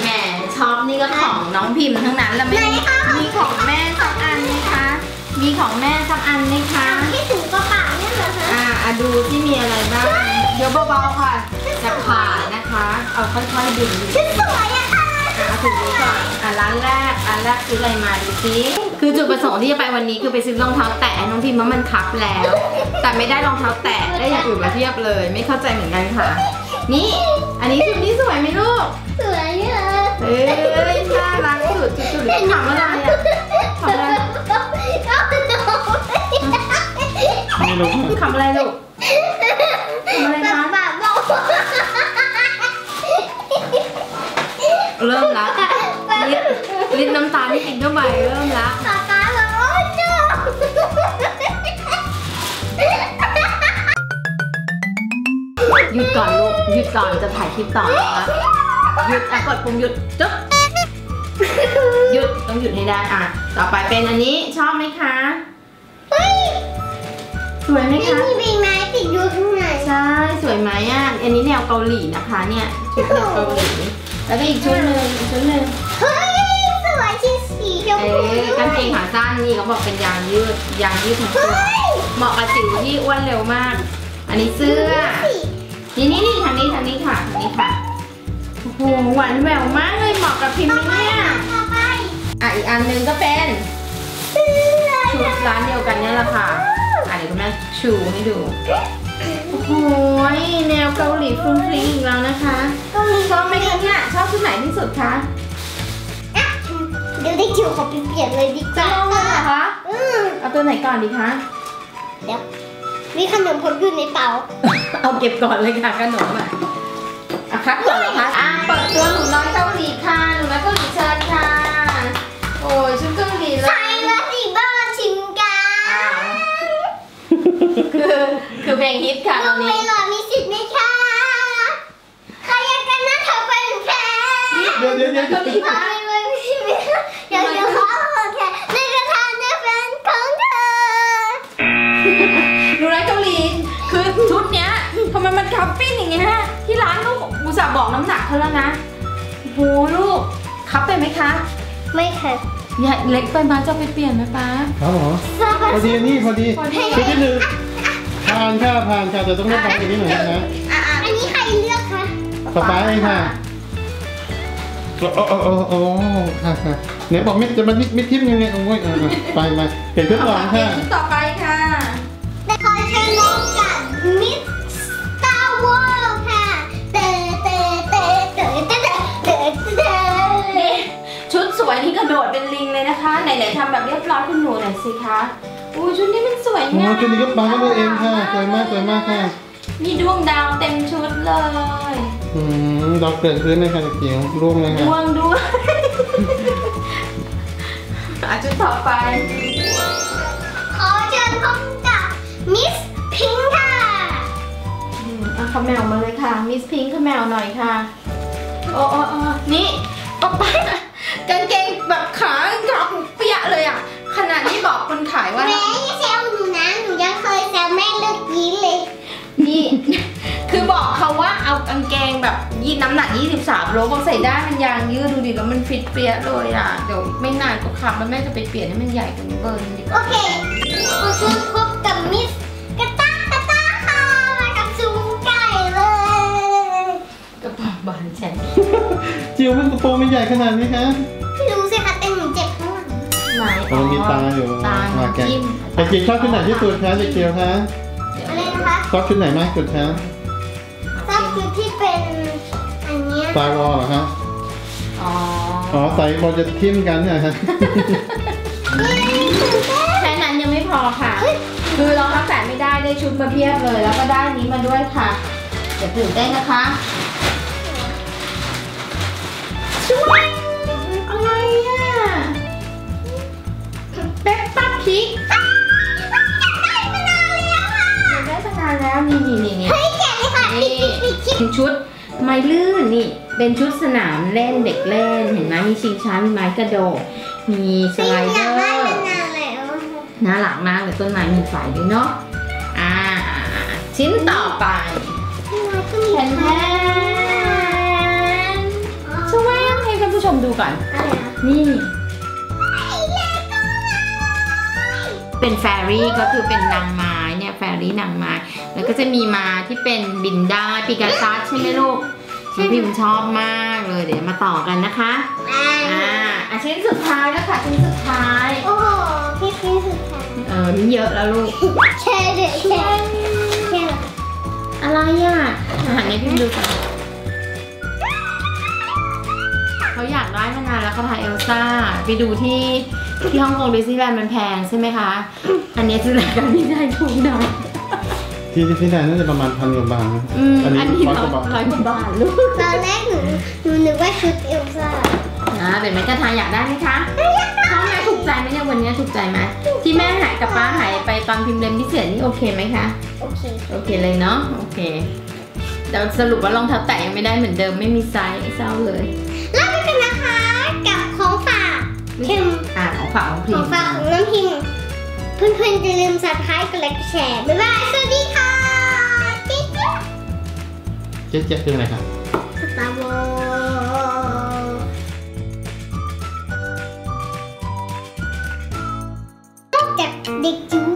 แหมช็อปนี่ก็ของน้องพิมพ์ทั้งนั้นละแม่มีของแม่สักอันไหมคะมีของแม่สักอันไหมคะที่ถุงกระเป๋าเนี่ยเหรอคะดูที่มีอะไรบ้างเดี๋ยวเบาๆค่ะจะขาดนะคะเอาค่อยๆดึงชิ้นสวยอะค่ะถึงนี้ก่อนร้านแรกอันแรกซื้ออะไรมาดูซิคือจุดประสงค์ที่จะไปวันนี้คือไปซื้อรองเท้าแตะน้องพิมพ์ว่ามันคับแล้วแต่ไม่ได้รองเท้าแตะได้อย่างอื่นมาเทียบเลยไม่เข้าใจเหมือนกันค่ะนี่อันนี้ชุดนี้สวยไหมลูกสวยเลยเอ้ยน่ารักสุดจุดๆถามอะไรอะถามอะไรถามอะไรลูกทำอะไรคะเริ่มละลิ้นน้ำตาที่กินเข้าไปเริ่มละตาตาร้อนจ้ะหยุดก่อนลูกหยุดก่อนจะถ่ายคลิปต่อนะหยุดกดปุ่มหยุดจุ๊บหยุดต้องหยุดให้ได้อ่ะต่อไปเป็นอันนี้ชอบไหมคะสวยไหมคะนี่มีไม้ติดอยู่ข้างในใช่สวยไหมอ่ะอันนี้แนวเกาหลีนะคะเนี่ยชุดแนวเกาหลีแล้วก็อีกชุดหนึ่งชุดหนึ่งเฮ้ยสวยชิ้นสีชมพูกางเกงขาสั้นนี่เขาบอกเป็นยางยืดของตัวเหมาะกับจิ๋วที่อ้วนเร็วมากอันนี้เสื้อนี่ทางนี้ค่ะโอ้โหหวานแหววมากเลยเหมาะกับพิมพ์เนี่ยอ่ะอีกอันหนึ่งก็เป็นชุดร้านเดียวกันเนี่ยแหละค่ะเดี๋ยวคุณแม่ชูให้ดูโอ้โหแนวเกาหลีฟรุ้งฟริ้งอีกแล้วนะคะเกาหลีชอบไหมคะเนี่ยชอบชุดไหนที่สุดคะเดี๋ยวได้คิวขอเปลี่ยนเลยดีกว่านะคะเอาตัวไหนก่อนดีคะเดี๋ยวมีขนมผลอยู่ในเป๋าเอาเก็บก่อนเลยค่ะขนมอ่ะครับก่อนเหรอคะเปิดตัวหนูน้อยเกาหลีค่ะหนูน้อยเกาหลีเชิญค่ะโอ้ยชุดเกาหลีเลยคือเพลงฮิตค่ะตอนนี้ไม่หล่อมีสิทธิ์ไหมคะใครอยากกันนะเธอไปหรือแพ้เดี๋ยวเขาดีค่ะเดี๋ยวเขาบอกแค่ในกระทานในแฟนของเธอดูไรเกาหลีคือชุดเนี้ยทำไมมันคับปิ้นอย่างเงี้ยที่ร้านก็อุตส่าห์บอกน้ำหนักเขาแล้วนะโหลูกคับไปไหมคะไม่ค่ะอย่าเล็กไปมาจะไปเปลี่ยนไหมป้าครับหมอพอดีนี่ชุดที่หนึ่งผ่านค่ะจะต้องเลือกของอันนี้หน่อยนะอันนี้ใครเลือกคะป๊าป๊าเองค่ะโอ้ค่ะไหนบอกมิดจะมันมิดทิพย์ยังไงโอ้ยไปเปลี่ยนชุดก่อนค่ะชุดต่อไปค่ะขอเชิญน้องกับมิสตาร์วอลค่ะเตะชุดสวยที่กระโดดเป็นลิงเลยนะคะไหนทำแบบเรียบร้อยคุณหนูหน่อยสิคะอู้ชุดนี้มันสวยงามชุดนี้ก็ปังมากเองค่ะสวยมากค่ะมีดวงดาวเต็มชุดเลยดาวเกลื่อนพื้นเลยค่ะเกี่ยวร่วงเลยค่ะร่วงชุดต่อไปขอเชิญพบกับมิสพิงค์ค่ะเอาขมแมวมาเลยค่ะมิสพิงค์ขมแมวหน่อยค่ะโอ้นี่ออกไปกางเกงแบบขาจับเปียกเลยอ่ะขนาดนี้บอกคนขายว่าแม่แซวหนูนะหนูยังเคยแซวแม่เลิกยีนเลยนี่คือบอกเขาว่าเอากางเกงแบบยีนน้ำหนัก23 โลบอกใส่ได้มันยางยืดดูดิแล้วมันฟิตเปียเลยอ่ะเดี๋ยวไม่นานก็ขาดแล้วแม่จะไปเปลี่ยนให้มันใหญ่กว่านี้เบอร์นี้โอเคมาชุดพบกับมิสกระต้ากระต้าค่ะมากับซูไก่เลยกระเป๋าบานแฉกจิ๋วมันกระโปรงมันใหญ่ขนาดนี้คะไม่รู้สิคะแต่หนูเจ็บมันมีตาอยู่มาแกแต่เกียวชอบชุดไหนที่สุดคะเกียวคะอะไรนะคะชอบชุดไหนมากสุดคะชอบชุดที่เป็นอันนี้ตาวอลเหรอคะอ๋อใส่พอจะทิ่มกันเนี่ยค่ะแค่นั้นยังไม่พอค่ะคือเราทักแต่ไม่ได้ได้ชุดมาเพียบเลยแล้วก็ได้นี้มาด้วยค่ะอย่าตื่นเต้นนะคะช่วยอะไรอะเป๊ปป้าพิกได้มานานแล้วนี่เฮ้ยแกะเลยค่ะนี่ชุดไม้ลื่นนี่เป็นชุดสนามเล่นเด็กเล่นเห็นไหมมีชิงช้ามีไม้กระโดดมีสไลเดอร์น่าหลังมากเลยต้นไม้มีสายด้วยเนาะชิ้นต่อไปแผ่น ผู้ชมดูก่อนอะไรนะนี่เป็นแฟรี่ก็คือเป็นนางไม้เนี่ยแฟรี่นางไม้แล้วก็จะมีมาที่เป็นบินได้ปิกาซัสใช่ไหมลูกพิมชอบมากเลยเดี๋ยวมาต่อกันนะคะชิ้นสุดท้ายแล้วค่ะชิ้นสุดท้ายโอ้โหพี่ชิ้นสุดท้ายมีเยอะแล้วลูกแค่เด็กแค่อะไรอ่ะหันให้พี่ดูก่อนเขาอยากได้มานานแล้วก็พาเอลซ่าไปดูที่ฮ่องกงดิสนีย์แลนด์มันแพงใช่ไหมคะอันนี้ซื้อกันไม่ได้ถูกดังที่ดิสนีย์แลนด์น่าจะประมาณ1,000 กว่าบาทอันนี้100 กว่าบาทลูกตอนแรกหนูนึกว่าชุดเอลซ่าเป็นไหมกระทาอยากได้ไหมคะชอบไหมถูกใจไหมเนี่ยวันนี้ถูกใจไหมที่แม่หายกับป้าหายไปตอนพิมพ์เล่มพิเศษนี่โอเคไหมคะโอเคโอเคเลยเนาะโอเคเดี๋ยวสรุปว่ารองเท้าแตะยังไม่ได้เหมือนเดิมไม่มีไซส์เศร้าเลยแล้วไม่เป็นนะคะกับของฝากพิมพ์ของฝากของพิมพ์ของฝากของน้องพิมพ์เพื่อนๆอย่าลืมซับสไครป์กดไลค์แชร์บ๊ายบายสวัสดีค่ะเจ๊เจ๊เจ๊เจ๊คืออะไรคะสตาร์วอร์Did you?